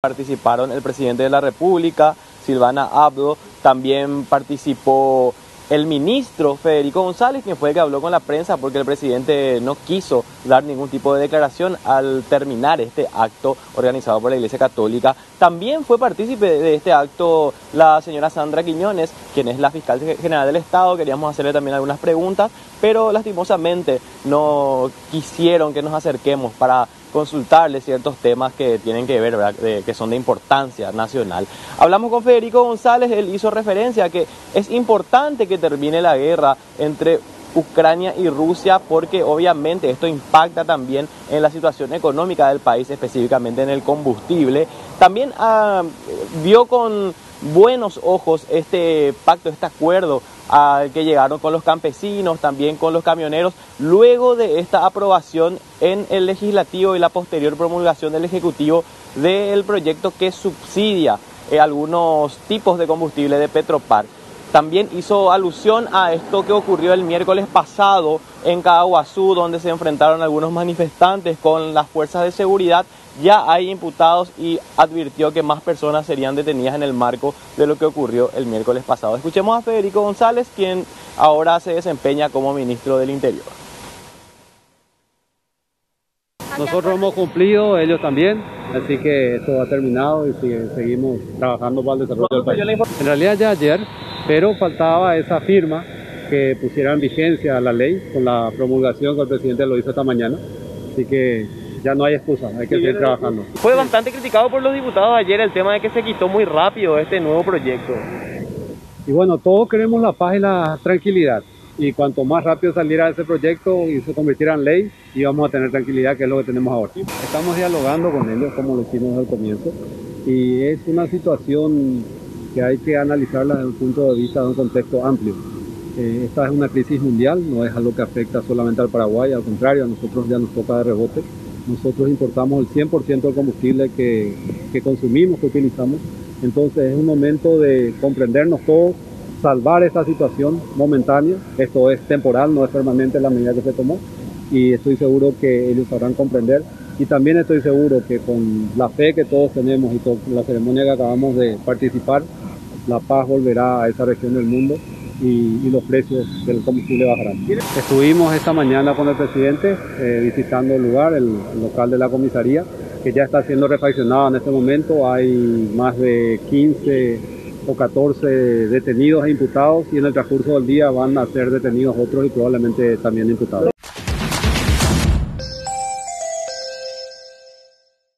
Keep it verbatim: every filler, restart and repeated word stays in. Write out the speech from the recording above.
Participaron el presidente de la República, Silvana Abdo, también participó el ministro Federico González, quien fue el que habló con la prensa porque el presidente no quiso dar ningún tipo de declaración al terminar este acto organizado por la Iglesia Católica. También fue partícipe de este acto la señora Sandra Quiñones, quien es la fiscal general del Estado. Queríamos hacerle también algunas preguntas, pero lastimosamente no quisieron que nos acerquemos para consultarle ciertos temas que tienen que ver, de, que son de importancia nacional. Hablamos con Federico González, él hizo referencia a que es importante que termine la guerra entre Ucrania y Rusia porque obviamente esto impacta también en la situación económica del país, específicamente en el combustible. También ah, vio con buenos ojos este pacto, este acuerdo al que llegaron con los campesinos, también con los camioneros, luego de esta aprobación en el legislativo y la posterior promulgación del ejecutivo del proyecto que subsidia eh, algunos tipos de combustible de Petropark. También hizo alusión a esto que ocurrió el miércoles pasado en Caguazú, donde se enfrentaron algunos manifestantes con las fuerzas de seguridad. Ya hay imputados y advirtió que más personas serían detenidas en el marco de lo que ocurrió el miércoles pasado. Escuchemos a Federico González, quien ahora se desempeña como ministro del Interior. Nosotros hemos cumplido, ellos también, así que esto ha terminado y sigue, seguimos trabajando para el desarrollo del país. En realidad ya ayer, pero faltaba esa firma que pusiera en vigencia la ley con la promulgación que el presidente lo hizo esta mañana, así que ya no hay excusa, hay que sí, seguir trabajando. Fue bastante criticado por los diputados ayer el tema de que se quitó muy rápido este nuevo proyecto. Y bueno, todos queremos la paz y la tranquilidad. Y cuanto más rápido saliera ese proyecto y se convirtiera en ley, íbamos a tener tranquilidad, que es lo que tenemos ahora. Estamos dialogando con ellos, como lo hicimos al comienzo. Y es una situación que hay que analizarla desde un punto de vista de un contexto amplio. Eh, esta es una crisis mundial, no es algo que afecta solamente al Paraguay, al contrario, a nosotros ya nos toca de rebote. Nosotros importamos el cien por ciento del combustible que, que consumimos, que utilizamos. Entonces es un momento de comprendernos todos, salvar esta situación momentánea. Esto es temporal, no es permanente la medida que se tomó. Y estoy seguro que ellos sabrán comprender. Y también estoy seguro que con la fe que todos tenemos y con la ceremonia que acabamos de participar, la paz volverá a esa región del mundo y, y los precios del combustible bajarán. Estuvimos esta mañana con el presidente eh, visitando el lugar, el, el local de la comisaría, que ya está siendo refaccionado en este momento. Hay más de quince o catorce detenidos e imputados y en el transcurso del día van a ser detenidos otros y probablemente también imputados.